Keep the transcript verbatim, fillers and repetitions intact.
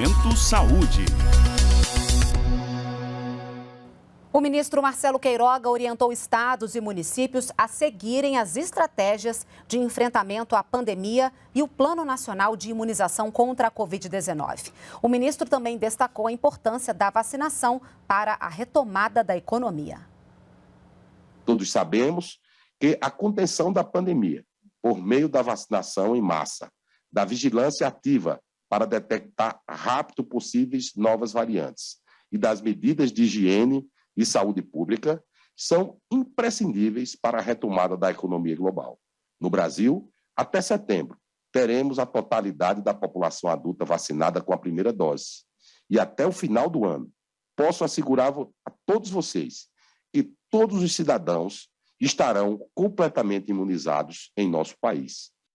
Momento Saúde. O ministro Marcelo Queiroga orientou estados e municípios a seguirem as estratégias de enfrentamento à pandemia e o Plano Nacional de Imunização contra a covid dezenove. O ministro também destacou a importância da vacinação para a retomada da economia. Todos sabemos que a contenção da pandemia, por meio da vacinação em massa, da vigilância ativa para detectar rápido possíveis novas variantes e das medidas de higiene e saúde pública são imprescindíveis para a retomada da economia global. No Brasil, até setembro, teremos a totalidade da população adulta vacinada com a primeira dose. E até o final do ano, posso assegurar a todos vocês que todos os cidadãos estarão completamente imunizados em nosso país.